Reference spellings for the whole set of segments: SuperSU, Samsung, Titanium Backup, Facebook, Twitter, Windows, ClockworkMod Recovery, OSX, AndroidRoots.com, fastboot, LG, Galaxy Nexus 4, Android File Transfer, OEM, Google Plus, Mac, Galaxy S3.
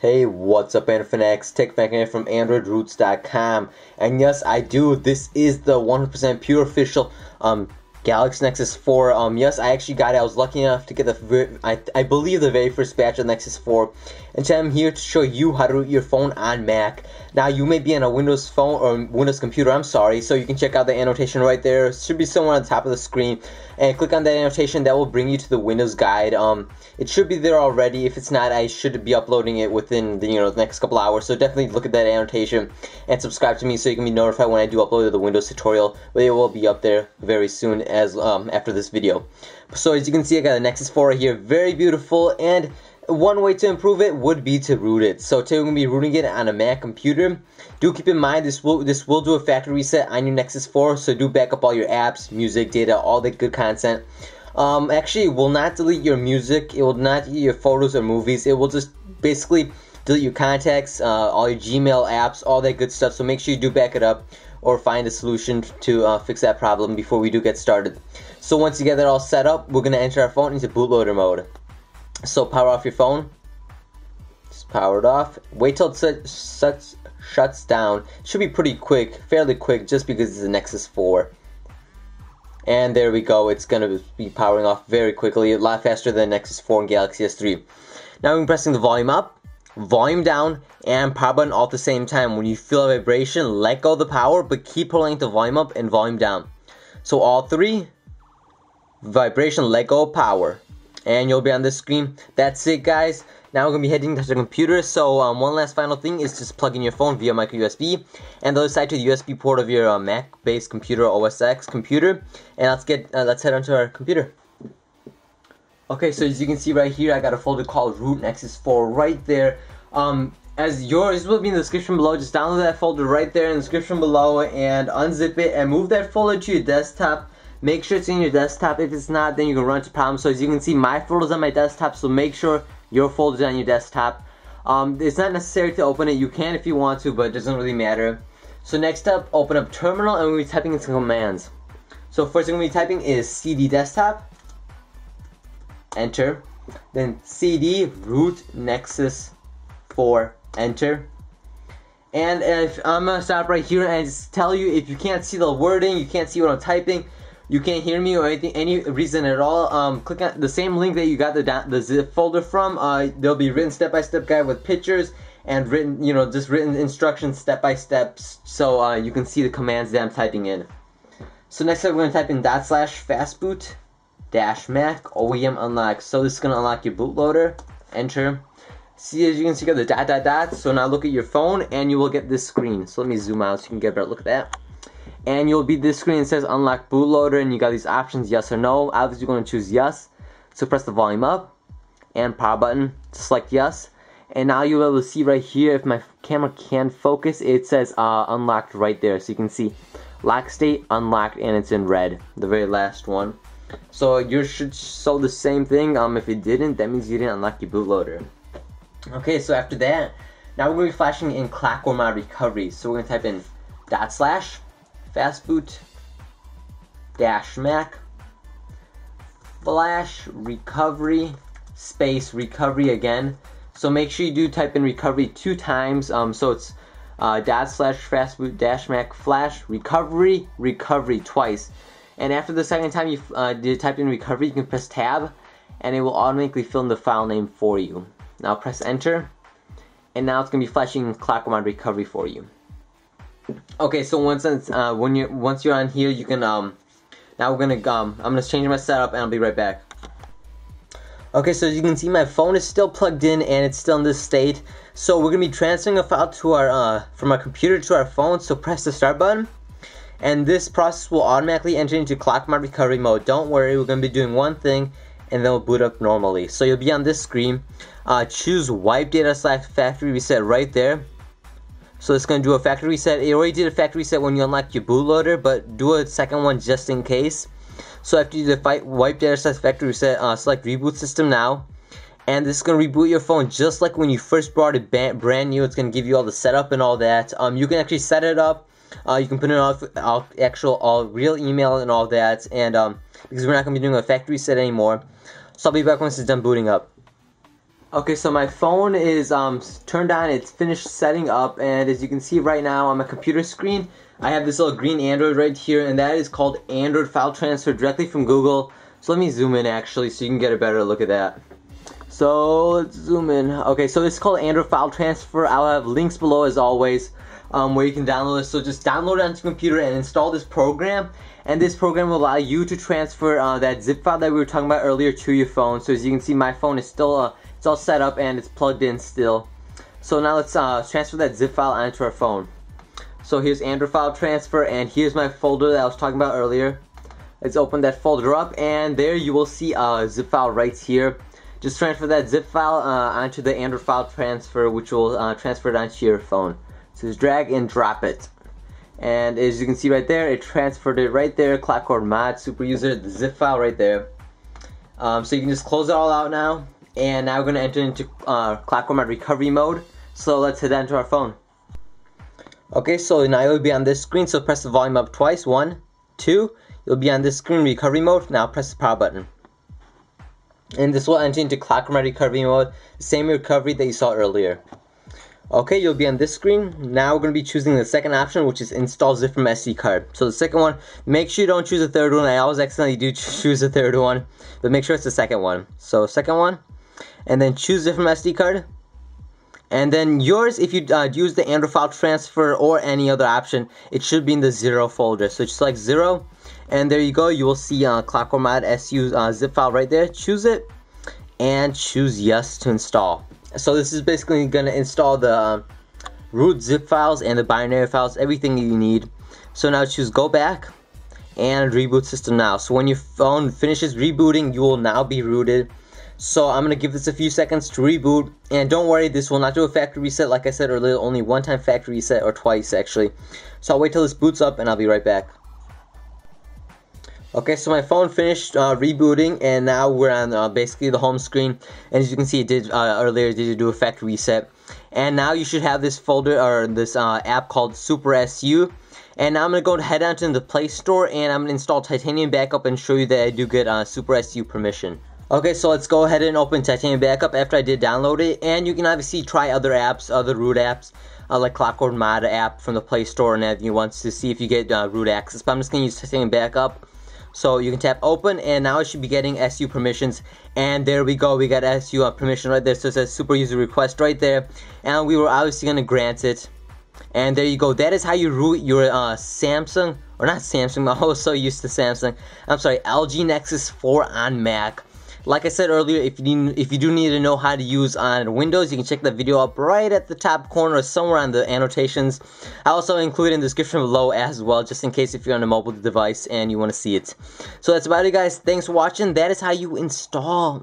Hey, what's up, Android Fanax? Tech Fan here from AndroidRoots.com, and yes, I do. This is the 100% pure official Galaxy Nexus 4. Yes, I actually got it. I was lucky enough to get I believe the very first batch of Nexus 4, and today I'm here to show you how to root your phone on Mac. Now, you may be on a Windows phone or Windows computer, I'm sorry, so you can check out the annotation right there. It should be somewhere on the top of the screen, and click on that annotation. That will bring you to the Windows guide. It should be there already. If it's not, I should be uploading it within the next couple hours, so definitely look at that annotation and subscribe to me so you can be notified when I do upload the Windows tutorial, but it will be up there very soon as after this video. So as you can see, I got a Nexus 4 right here, very beautiful, and one way to improve it would be to root it. So today we're gonna be rooting it on a Mac computer. Do keep in mind this will do a factory reset on your Nexus 4, so do back up all your apps, music, data, all that good content. Actually, it will not delete your music, it will not delete your photos or movies, it will just basically delete your contacts, all your Gmail apps, all that good stuff. So make sure you do back it up or find a solution to fix that problem before we do get started. So once you get that all set up, we're gonna enter our phone into bootloader mode. So power off your phone, just power it off, wait till it shuts down. It should be pretty quick, fairly quick, just because it's a Nexus 4. And there we go, it's going to be powering off very quickly, a lot faster than Nexus 4 and Galaxy S3. Now I'm pressing the volume up, volume down, and power button all at the same time. When you feel a vibration, let go of the power, but keep pulling the volume up and volume down. So all three, vibration, let go of power. And you'll be on this screen. That's it, guys. Now we're gonna be heading to the computer. So one last final thing is just plug in your phone via micro USB and the other side to the USB port of your Mac-based computer, OSX computer. And let's head onto our computer. Okay, so as you can see right here, I got a folder called Root Nexus 4 right there. As yours will be in the description below. Just download that folder right there in the description below and unzip it and move that folder to your desktop. Make sure it's in your desktop. If it's not, then you can run into problems. So as you can see, my folder's on my desktop, so make sure your folder's on your desktop. It's not necessary to open it. You can if you want to, but it doesn't really matter. So next up, open up terminal, and we'll be typing in some commands. So first thing we'll be typing is cd desktop, enter, then cd root nexus 4, enter. And if I'm gonna stop right here and just tell you, if you can't see the wording, you can't see what I'm typing, you can't hear me or anything, any reason at all, click on the same link that you got the zip folder from. There'll be written step-by-step guide with pictures and written, just written instructions step-by-step, so you can see the commands that I'm typing in. So next up, we're gonna type in /fastboot -mac OEM unlock. So this is gonna unlock your bootloader. Enter. See, as you can see, you got the ... So now look at your phone, and you will get this screen. So let me zoom out so you can get a better look at that. And you'll be this screen. It says unlock bootloader, and you got these options, yes or no. Obviously you're going to choose yes, so press the volume up and power button to select yes. And now you'll be able to see right here, if my camera can focus, it says unlocked right there. So you can see lock state unlocked, and it's in red, the very last one. So you should show the same thing. If it didn't, that means you didn't unlock your bootloader. Okay, so after that, now we're going to be flashing in ClockworkMod Recovery. So we're going to type in /fastboot -mac /recovery again. So make sure you do type in recovery 2 times. So it's /fastboot -mac /recovery twice. And after the second time you type in recovery, you can press tab, and it will automatically fill in the file name for you. Now press enter, and now it's gonna be flashing ClockworkMod Recovery for you. Okay, so once you're on here, you can now we're gonna I'm gonna change my setup, and I'll be right back. Okay, so as you can see, my phone is still plugged in, and it's still in this state. So we're gonna be transferring a file to our from our computer to our phone. So press the start button, and this process will automatically enter into ClockworkMod Recovery mode. Don't worry, we're gonna be doing one thing, and then we'll boot up normally. So you'll be on this screen. Choose wipe data / factory reset right there. So it's going to do a factory reset. It already did a factory reset when you unlock your bootloader, but do a second one just in case. So after you do the wipe data / factory reset, select reboot system now. And this is going to reboot your phone just like when you first brought it brand new. It's going to give you all the setup and all that. You can actually set it up. You can put in all real email and all that. And because we're not going to be doing a factory reset anymore. So I'll be back once it's done booting up. Okay, so my phone is turned on, it's finished setting up, and as you can see right now on my computer screen, I have this little green Android right here, and that is called Android File Transfer directly from Google. So let me zoom in actually so you can get a better look at that. So let's zoom in. Okay, so it's called Android File Transfer. I'll have links below as always where you can download this. So just download it onto your computer and install this program, and this program will allow you to transfer that zip file that we were talking about earlier to your phone. So as you can see, my phone is still it's all set up and it's plugged in still. So now let's transfer that zip file onto our phone. So here's Android File Transfer, and here's my folder that I was talking about earlier. Let's open that folder up, and there you will see a zip file right here. Just transfer that zip file onto the Android File Transfer, which will transfer it onto your phone. So just drag and drop it. And as you can see right there, it transferred it right there. ClockworkMod Super User, the zip file right there. So you can just close it all out now. And now we're going to enter into ClockworkMod Recovery mode. So let's head down to our phone. Okay, so now you'll be on this screen, so press the volume up twice. 1, 2, you'll be on this screen, recovery mode. Now press the power button. And this will enter into ClockworkMod Recovery mode, the same recovery that you saw earlier. Okay, you'll be on this screen. Now we're going to be choosing the second option, which is install zip from SD card. So the second one, make sure you don't choose the third one. I always accidentally do choose the third one, but make sure it's the second one. So second one. And then choose it from SD card, and then yours, if you use the Android File Transfer or any other option, it should be in the 0 folder. So just select 0, and there you go. You will see ClockworkMod SU zip file right there. Choose it and choose yes to install. So this is basically going to install the root zip files and the binary files, everything you need. So now choose go back and reboot system now. So when your phone finishes rebooting, you will now be rooted. So I'm going to give this a few seconds to reboot, and don't worry, this will not do a factory reset like I said earlier, only one time factory reset, or twice actually. So I'll wait till this boots up and I'll be right back. Okay, so my phone finished rebooting, and now we're on basically the home screen, and as you can see, it did earlier, it did do a factory reset. And now you should have this folder, or this app called SuperSU. And now I'm going to go head on to the Play Store, and I'm going to install Titanium Backup and show you that I do get SuperSU permission. Okay, so let's go ahead and open Titanium Backup after I did download it, and you can obviously try other apps, other root apps, like ClockworkMod app from the Play Store and everything, wants to see if you get root access, but I'm just going to use Titanium Backup. So you can tap open, and now it should be getting SU permissions, and there we go, we got SU permission right there, so it says super user request right there, and we were obviously going to grant it. And there you go, that is how you root your Samsung, or not Samsung, I was so used to Samsung, I'm sorry, LG Nexus 4 on Mac. Like I said earlier, if you do need to know how to use on Windows, you can check that video up right at the top corner or somewhere on the annotations. I also include it in the description below as well, just in case if you're on a mobile device and you want to see it. So that's about it, guys. Thanks for watching. That is how you install,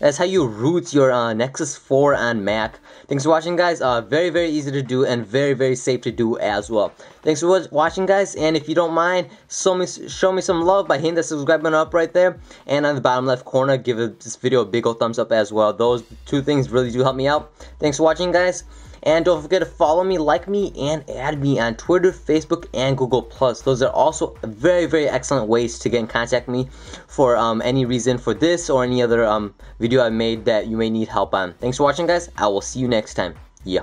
that's how you root your Nexus 4 on Mac. Thanks for watching, guys. Very, very easy to do, and very, very safe to do as well. Thanks for watching, guys. And if you don't mind, show me some love by hitting that subscribe button up right there. And on the bottom left corner, give this video a big old thumbs up as well. Those two things really do help me out. Thanks for watching, guys. And don't forget to follow me, like me, and add me on Twitter, Facebook, and Google+. Those are also very, very excellent ways to get in contact with me for any reason for this or any other video I made that you may need help on. Thanks for watching, guys. I will see you next time. Yeah.